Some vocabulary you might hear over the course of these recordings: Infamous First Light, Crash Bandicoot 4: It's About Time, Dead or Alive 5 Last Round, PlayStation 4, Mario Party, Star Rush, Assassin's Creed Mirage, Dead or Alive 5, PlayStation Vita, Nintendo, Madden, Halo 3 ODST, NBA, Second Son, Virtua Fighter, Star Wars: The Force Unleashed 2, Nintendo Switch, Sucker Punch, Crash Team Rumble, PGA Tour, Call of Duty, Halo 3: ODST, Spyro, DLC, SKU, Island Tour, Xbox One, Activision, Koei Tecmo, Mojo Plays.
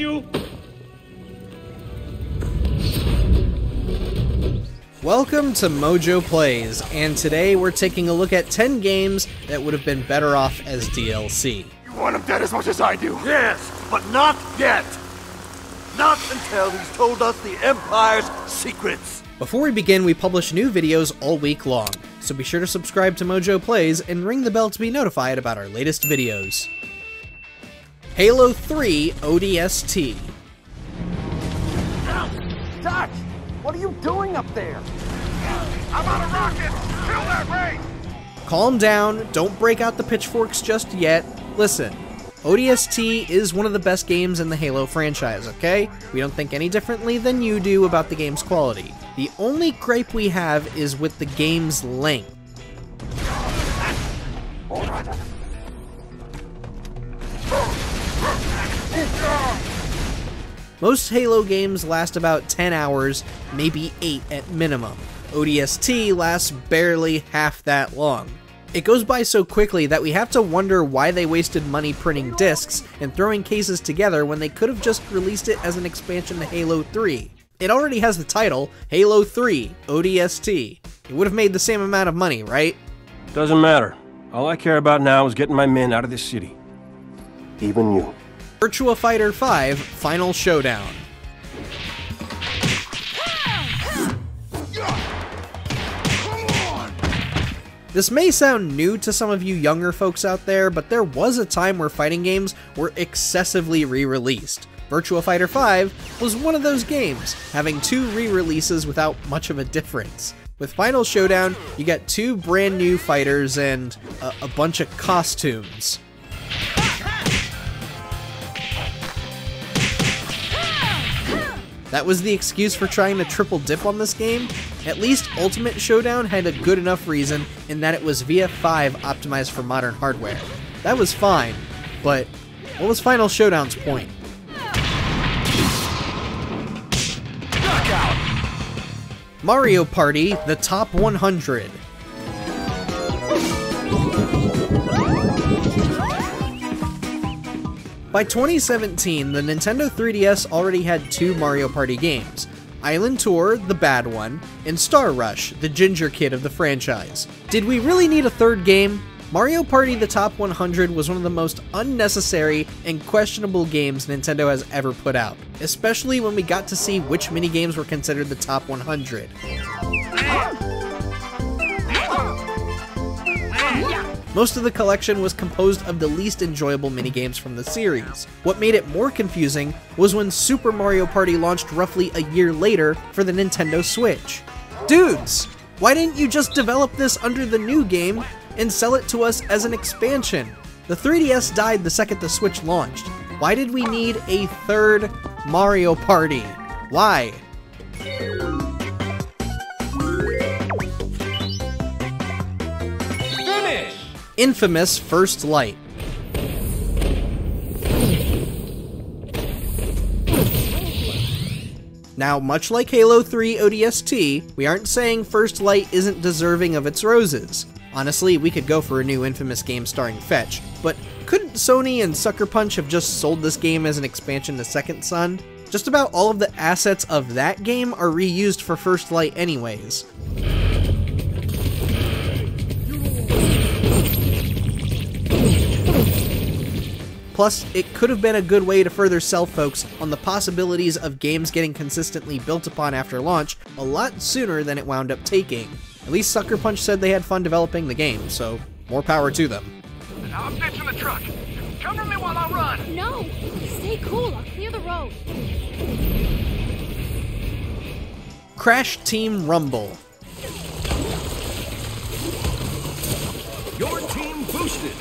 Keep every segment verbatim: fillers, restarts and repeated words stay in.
you. Welcome to Mojo Plays, and today we're taking a look at ten games that would have been better off as D L C. You want him dead as much as I do. Yes, but not yet. Not until he's told us the Empire's secrets. Before we begin, we publish new videos all week long, so be sure to subscribe to Mojo Plays and ring the bell to be notified about our latest videos. Halo three O D S T. Ow! Dutch! What are you doing up there? I'm on a rocket! Kill that race! Calm down, don't break out the pitchforks just yet. Listen, O D S T is one of the best games in the Halo franchise, okay? We don't think any differently than you do about the game's quality. The only gripe we have is with the game's length. Most Halo games last about ten hours, maybe eight at minimum. O D S T lasts barely half that long. It goes by so quickly that we have to wonder why they wasted money printing discs and throwing cases together when they could have just released it as an expansion to Halo three. It already has the title, Halo three O D S T. It would have made the same amount of money, right? Doesn't matter. All I care about now is getting my men out of this city. Even you. Virtua Fighter five Final Showdown. This may sound new to some of you younger folks out there, but there was a time where fighting games were excessively re-released. Virtua Fighter five was one of those games, having two re-releases without much of a difference. With Final Showdown, you got two brand new fighters and a, a bunch of costumes. That was the excuse for trying to triple dip on this game. At least Ultimate Showdown had a good enough reason in that it was V F five optimized for modern hardware. That was fine, but what was Final Showdown's point? Mario Party: The Top one hundred. By twenty seventeen, the Nintendo three D S already had two Mario Party games, Island Tour, the bad one, and Star Rush, the ginger kid of the franchise. Did we really need a third game? Mario Party: The Top one hundred was one of the most unnecessary and questionable games Nintendo has ever put out, especially when we got to see which minigames were considered the Top one hundred. Most of the collection was composed of the least enjoyable minigames from the series. What made it more confusing was when Super Mario Party launched roughly a year later for the Nintendo Switch. Dudes, why didn't you just develop this under the new game and sell it to us as an expansion? The three D S died the second the Switch launched. Why did we need a third Mario Party? Why? Infamous First Light. Now, much like Halo three O D S T, we aren't saying First Light isn't deserving of its roses. Honestly, we could go for a new Infamous game starring Fetch, but couldn't Sony and Sucker Punch have just sold this game as an expansion to Second Son? Just about all of the assets of that game are reused for First Light anyways. Plus, it could have been a good way to further sell folks on the possibilities of games getting consistently built upon after launch a lot sooner than it wound up taking. At least Sucker Punch said they had fun developing the game, so more power to them. I'm ditching the truck. Cover me while I run. No, stay cool. I'll clear the road. Crash Team Rumble. Your team boosted.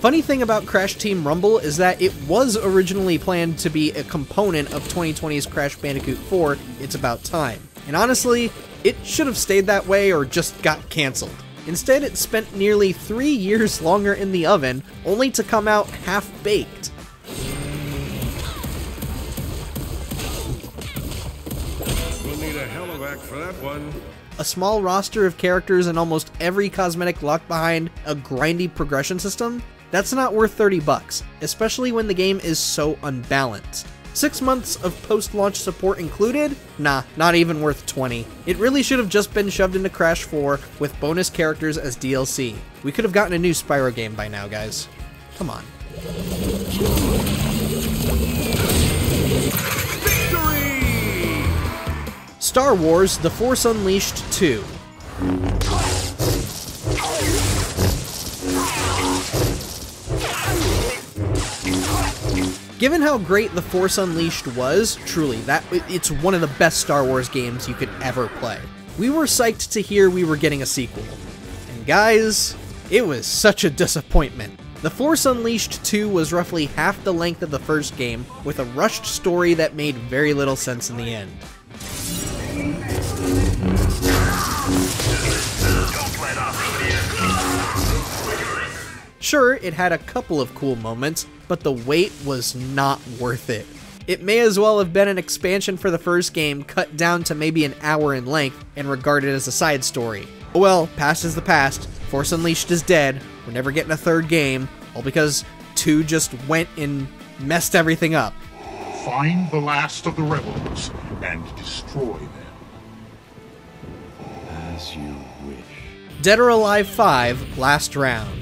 Funny thing about Crash Team Rumble is that it was originally planned to be a component of twenty twenty's Crash Bandicoot four, It's About Time. And honestly, it should have stayed that way or just got cancelled. Instead, it spent nearly three years longer in the oven, only to come out half-baked. We'll need a hell of a hack for that one. A small roster of characters and almost every cosmetic lock behind a grindy progression system. That's not worth thirty bucks, especially when the game is so unbalanced. Six months of post-launch support included? Nah, not even worth twenty. It really should have just been shoved into Crash four with bonus characters as D L C. We could have gotten a new Spyro game by now, guys. Come on. Victory! Star Wars: The Force Unleashed two. Given how great The Force Unleashed was, truly, that it's one of the best Star Wars games you could ever play. We were psyched to hear we were getting a sequel. And guys, it was such a disappointment. The Force Unleashed two was roughly half the length of the first game, with a rushed story that made very little sense in the end. Sure, it had a couple of cool moments, but the wait was not worth it. It may as well have been an expansion for the first game cut down to maybe an hour in length and regarded as a side story. Oh well, past is the past, Force Unleashed is dead, we're never getting a third game, all because two just went and messed everything up. Find the last of the rebels and destroy them. As you wish. Dead or Alive five Last Round.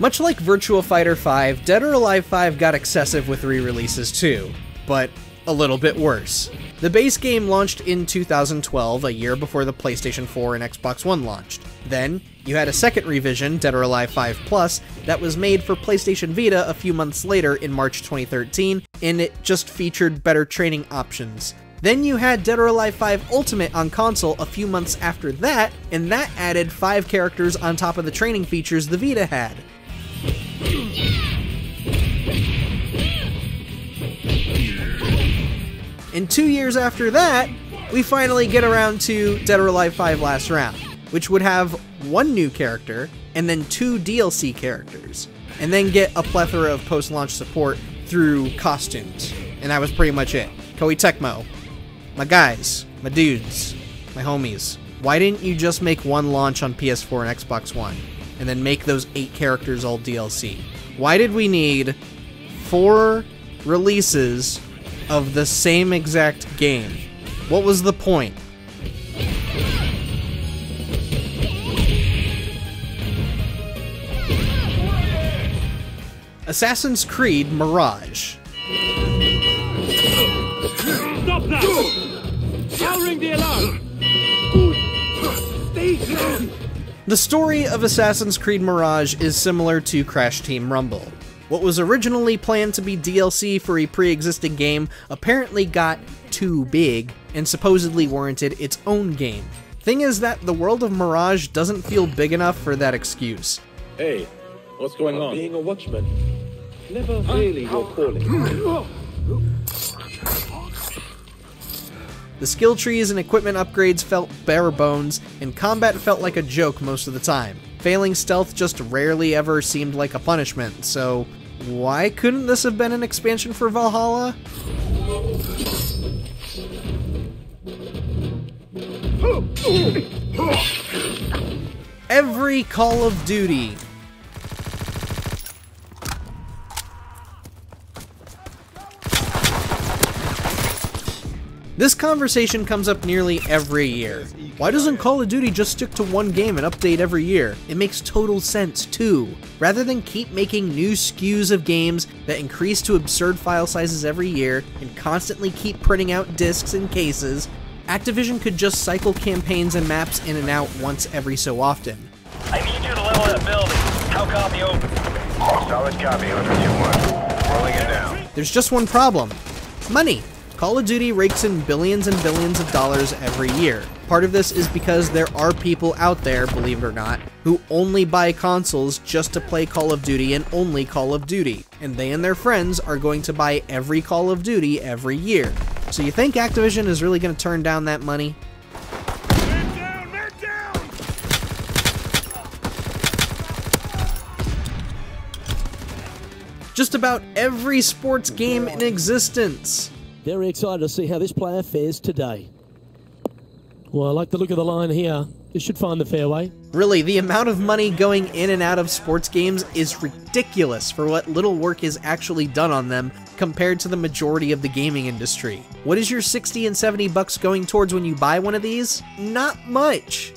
Much like Virtua Fighter five, Dead or Alive five got excessive with re-releases too, but a little bit worse. The base game launched in two thousand twelve, a year before the PlayStation four and Xbox One launched. Then, you had a second revision, Dead or Alive five Plus, that was made for PlayStation Vita a few months later in March twenty thirteen, and it just featured better training options. Then you had Dead or Alive five Ultimate on console a few months after that, and that added five characters on top of the training features the Vita had. And two years after that, we finally get around to Dead or Alive five Last Round, which would have one new character, and then two D L C characters, and then get a plethora of post-launch support through costumes. And that was pretty much it. Koei Tecmo, my guys, my dudes, my homies, why didn't you just make one launch on P S four and Xbox One, and then make those eight characters all D L C? Why did we need four releases of the same exact game? What was the point? Assassin's Creed Mirage. Stop now! I'll ring the alarm! Stay calm! The story of Assassin's Creed Mirage is similar to Crash Team Rumble. What was originally planned to be D L C for a pre-existing game apparently got too big and supposedly warranted its own game. Thing is that the world of Mirage doesn't feel big enough for that excuse. Hey, what's going on? Being a watchman. Never really your calling. The skill trees and equipment upgrades felt bare bones, and combat felt like a joke most of the time. Failing stealth just rarely ever seemed like a punishment, so why couldn't this have been an expansion for Valhalla? Every Call of Duty. This conversation comes up nearly every year. Why doesn't Call of Duty just stick to one game and update every year? It makes total sense too. Rather than keep making new S K Us of games that increase to absurd file sizes every year and constantly keep printing out discs and cases, Activision could just cycle campaigns and maps in and out once every so often. I need you to level that building. How copy open? Solid copy, one oh two one. Rolling it down. There's just one problem. Money. Call of Duty rakes in billions and billions of dollars every year. Part of this is because there are people out there, believe it or not, who only buy consoles just to play Call of Duty and only Call of Duty, and they and their friends are going to buy every Call of Duty every year. So you think Activision is really going to turn down that money? Man down, man down! Just about every sports game in existence. Very excited to see how this player fares today. Well, I like the look of the line here. This should find the fairway. Really, the amount of money going in and out of sports games is ridiculous for what little work is actually done on them compared to the majority of the gaming industry. What is your sixty and seventy bucks going towards when you buy one of these? Not much.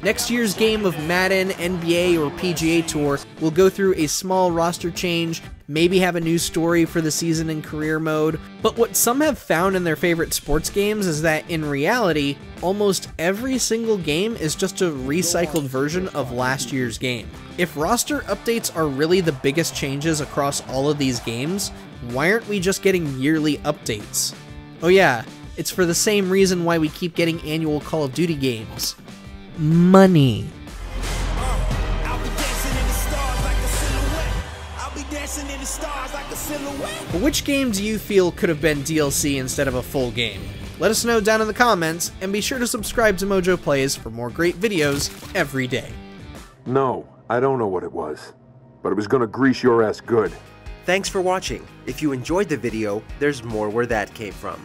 Next year's game of Madden, N B A, or P G A Tour will go through a small roster change, maybe have a new story for the season and career mode, but what some have found in their favorite sports games is that in reality, almost every single game is just a recycled version of last year's game. If roster updates are really the biggest changes across all of these games, why aren't we just getting yearly updates? Oh yeah, it's for the same reason why we keep getting annual Call of Duty games. Money. But which game do you feel could have been D L C instead of a full game? Let us know down in the comments, and be sure to subscribe to Mojo Plays for more great videos every day. No, I don't know what it was, but it was gonna grease your ass good. Thanks for watching. If you enjoyed the video, there's more where that came from.